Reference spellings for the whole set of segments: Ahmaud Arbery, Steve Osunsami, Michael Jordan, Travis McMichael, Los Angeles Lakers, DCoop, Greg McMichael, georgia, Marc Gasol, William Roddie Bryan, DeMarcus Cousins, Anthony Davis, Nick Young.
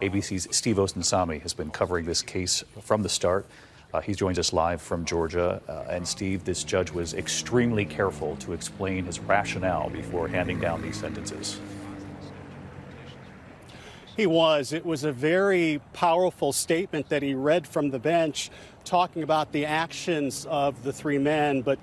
ABC's Steve Osunsami has been covering this case from the start. He joins us live from Georgia. And Steve, this judge was extremely careful to explain his rationale before handing down these sentences. He was. It was a very powerful statement that he read from the bench, talking about the actions of the three men. But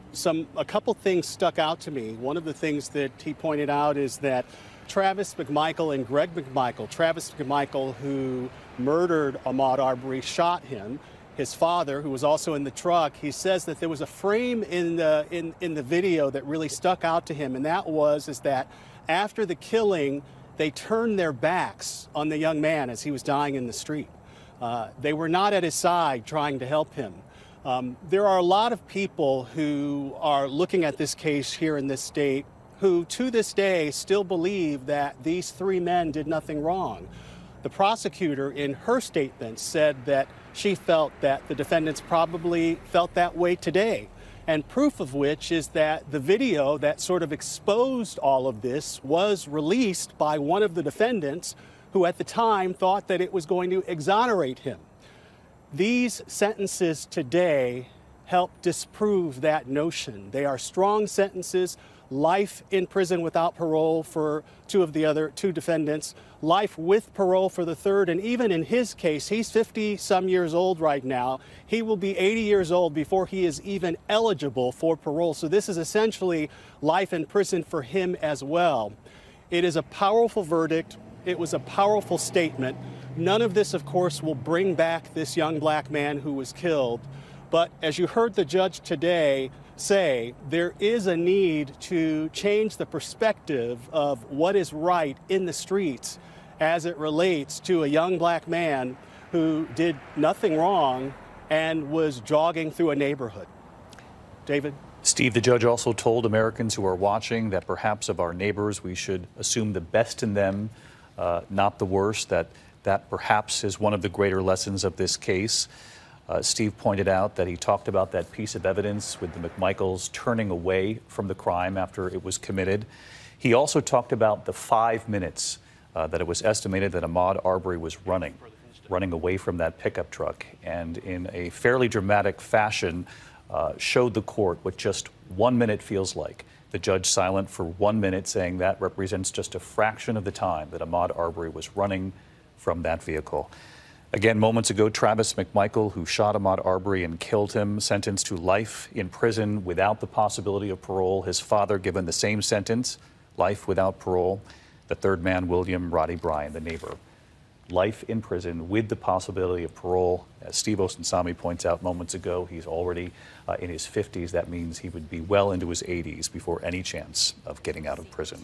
a couple things stuck out to me. One of the things that he pointed out is that Travis McMichael and Greg McMichael, Travis McMichael, who murdered Ahmaud Arbery, shot him. His father, who was also in the truck, he says that there was a frame in the video that really stuck out to him, and that is that after the killing, they turned their backs on the young man as he was dying in the street. They were not at his side trying to help him. There are a lot of people who are looking at this case here in this state who, to this day, still believe that these three men did nothing wrong. The prosecutor, in her statement, said that she felt that the defendants probably felt that way today, and proof of which is that the video that sort of exposed all of this was released by one of the defendants, who at the time thought that it was going to exonerate him. These sentences today help disprove that notion. They are strong sentences. Life in prison without parole for two defendants, life with parole for the third, and even in his case, he's 50-some years old right now. He will be 80 years old before he is even eligible for parole. So this is essentially life in prison for him as well. It is a powerful verdict. It was a powerful statement. None of this, of course, will bring back this young black man who was killed. But as you heard the judge today say, there is a need to change the perspective of what is right in the streets as it relates to a young black man who did nothing wrong and was jogging through a neighborhood. David? Steve, the judge also told Americans who are watching that perhaps of our neighbors we should assume the best in them, not the worst, that perhaps is one of the greater lessons of this case. Steve pointed out that he talked about that piece of evidence with the McMichaels turning away from the crime after it was committed. He also talked about the 5 minutes that it was estimated that Ahmaud Arbery was running away from that pickup truck, and in a fairly dramatic fashion showed the court what just 1 minute feels like. The judge silent for 1 minute, saying that represents just a fraction of the time that Ahmaud Arbery was running from that vehicle. Again, moments ago, Travis McMichael, who shot Ahmaud Arbery and killed him, sentenced to life in prison without the possibility of parole. His father given the same sentence, life without parole. The third man, William Roddie Bryan, the neighbor, life in prison with the possibility of parole. As Steve Osunsami points out moments ago, he's already in his 50s. That means he would be well into his 80s before any chance of getting out of prison.